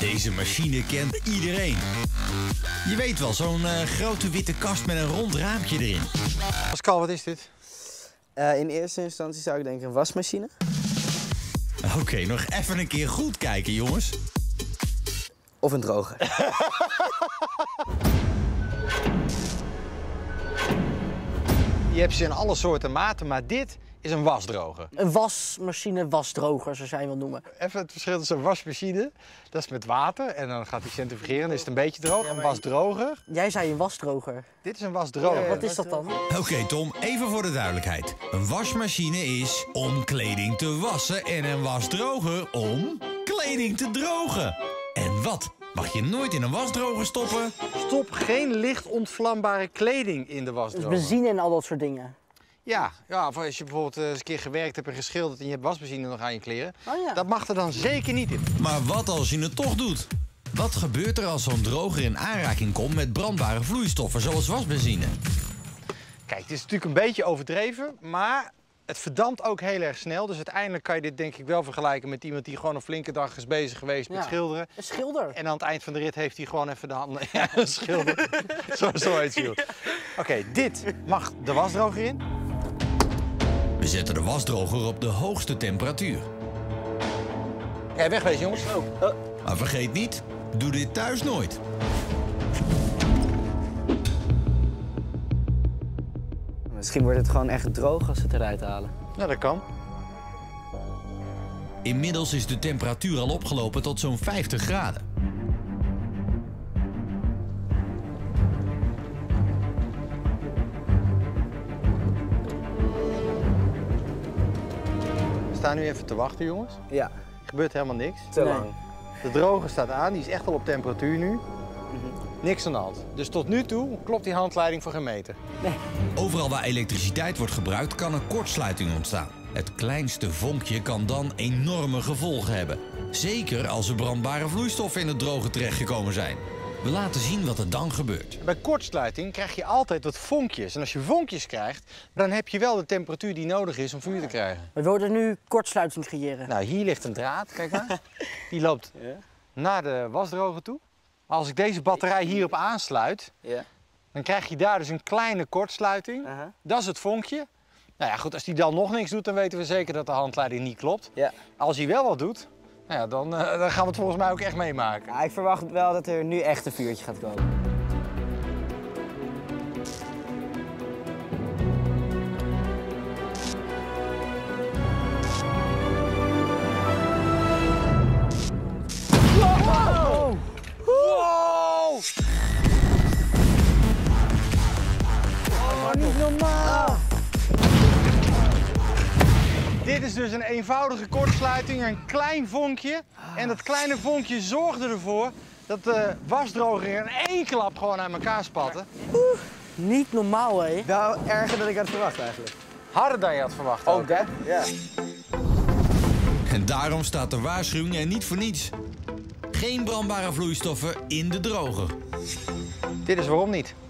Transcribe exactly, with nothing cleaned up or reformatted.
Deze machine kent iedereen. Je weet wel, zo'n uh, grote witte kast met een rond raampje erin. Pascal, wat is dit? Uh, in eerste instantie zou ik denken een wasmachine. Oké, okay, nog even een keer goed kijken, jongens. Of een droger. Je hebt ze in alle soorten maten, maar dit is een wasdroger. Een wasmachine, wasdroger, zo zijn we het noemen. Even het verschil tussen een wasmachine, dat is met water en dan gaat die centrifugeren, dan is het een beetje droog. Ja, een wasdroger. Jij zei een wasdroger. Dit is een wasdroger. Ja, wat is dat dan? Oké, okay, Tom, even voor de duidelijkheid. Een wasmachine is om kleding te wassen en een wasdroger om kleding te drogen. En wat mag je nooit in een wasdroger stoppen? Stop geen licht ontvlambare kleding in de wasdroger. Dus benzine en al dat soort dingen. Ja, ja, of als je bijvoorbeeld eens een keer gewerkt hebt en geschilderd en je hebt wasbenzine nog aan je kleren. Oh ja. Dat mag er dan zeker niet in. Maar wat als je het toch doet? Wat gebeurt er als zo'n droger in aanraking komt met brandbare vloeistoffen zoals wasbenzine? Kijk, dit is natuurlijk een beetje overdreven, maar het verdampt ook heel erg snel. Dus uiteindelijk kan je dit denk ik wel vergelijken met iemand die gewoon een flinke dag is bezig geweest ja, met schilderen. Een schilder. En aan het eind van de rit heeft hij gewoon even de handen... Ja, een schilder. zo, zo heet het. Oké, okay, dit mag de wasdroger in. We zetten de wasdroger op de hoogste temperatuur. Ga je wegwezen, jongens? Oh. Oh. Maar vergeet niet, doe dit thuis nooit. Misschien wordt het gewoon echt droog als ze het eruit halen. Nou, dat kan. Inmiddels is de temperatuur al opgelopen tot zo'n vijftig graden. We staan nu even te wachten, jongens. Ja. Er gebeurt helemaal niks. Te lang. Nee. De droger staat aan, die is echt al op temperatuur nu. Mm-hmm. Niks aan de hand. Dus tot nu toe klopt die handleiding voor geen meter. Nee. Overal waar elektriciteit wordt gebruikt kan een kortsluiting ontstaan. Het kleinste vonkje kan dan enorme gevolgen hebben. Zeker als er brandbare vloeistoffen in het droger terechtgekomen zijn. We laten zien wat er dan gebeurt. Bij kortsluiting krijg je altijd wat vonkjes. En als je vonkjes krijgt, dan heb je wel de temperatuur die nodig is om vuur te krijgen. We worden nu kortsluiting creëren. Nou, hier ligt een draad, kijk maar. Die loopt naar de wasdroger toe. Als ik deze batterij hierop aansluit, ja, dan krijg je daar dus een kleine kortsluiting. Uh-huh. Dat is het vonkje. Nou ja, goed, als die dan nog niks doet, dan weten we zeker dat de handleiding niet klopt. Ja. Als hij wel wat doet, nou ja, dan, uh, dan gaan we het volgens mij ook echt meemaken. Ja, ik verwacht wel dat er nu echt een vuurtje gaat komen. Dit is dus een eenvoudige kortsluiting, een klein vonkje. En dat kleine vonkje zorgde ervoor dat de wasdroger in één klap gewoon aan elkaar spatte. Oeh, niet normaal, hè? Nou, erger dan ik had verwacht eigenlijk. Harder dan je had verwacht ook, ook hè? Ja. En daarom staat de waarschuwing en niet voor niets. Geen brandbare vloeistoffen in de droger. Dit is waarom niet.